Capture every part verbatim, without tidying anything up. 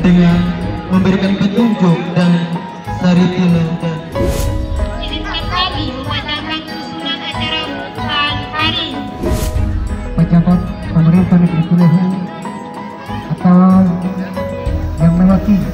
dengan memberikan petunjuk dan saripila dan izinkan kami mematangkan susunan acara pembukaan hari. Pejabat pemerintah negeri Kuningan atau yang mewakili.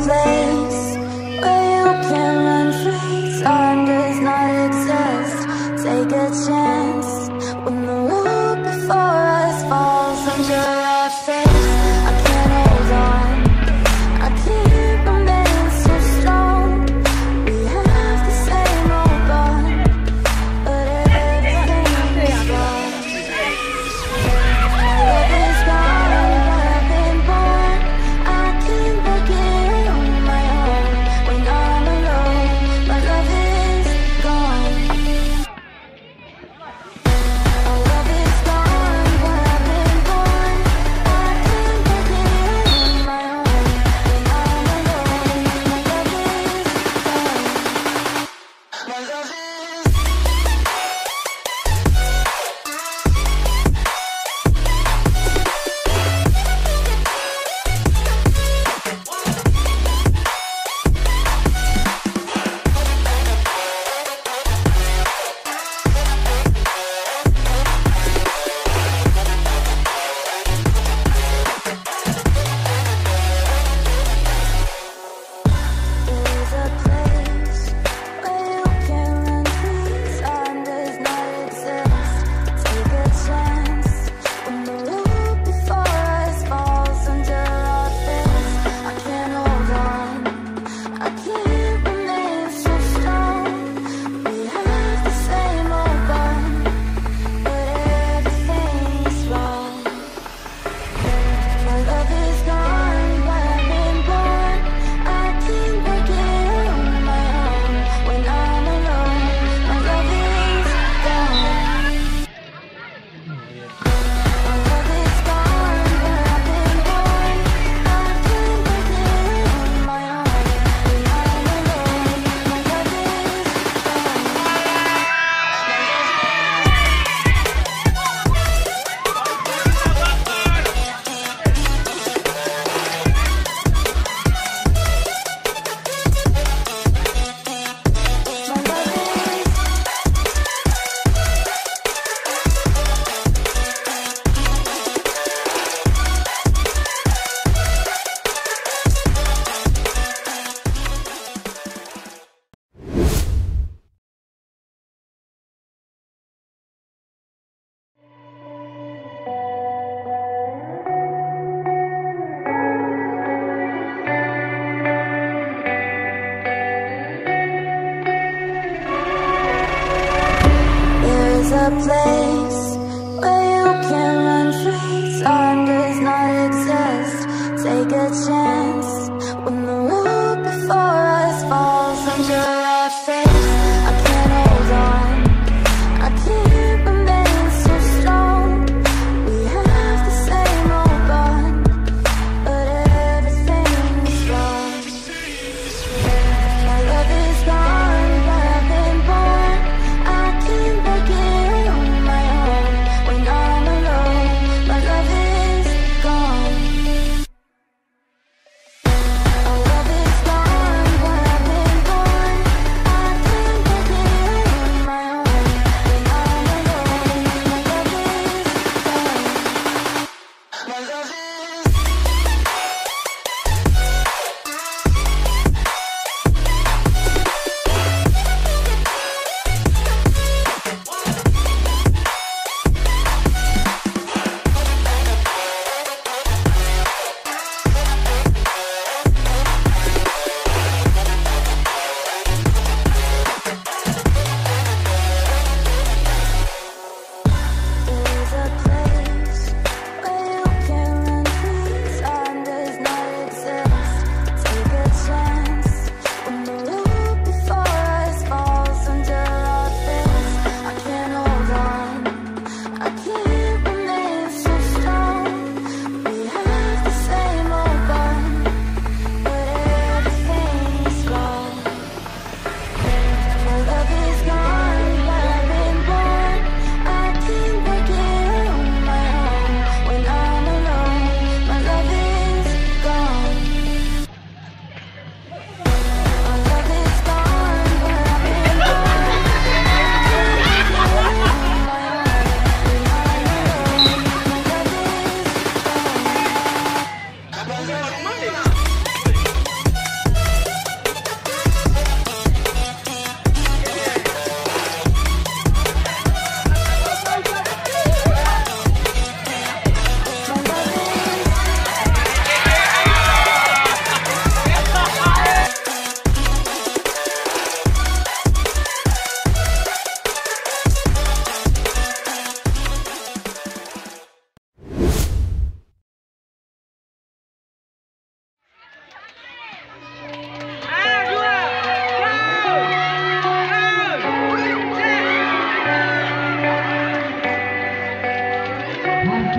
place where you can run free. Time does not exist. Take a chance when the world before us falls under our face. I can't hold on. I keep remaining so strong. We have the same old bond, but everything's gone. My love is gone. I've been born. I can't break it on my own.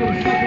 Everybody go.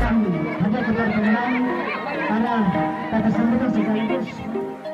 kami, ada keberkenan, karena kata sendiri sekaligus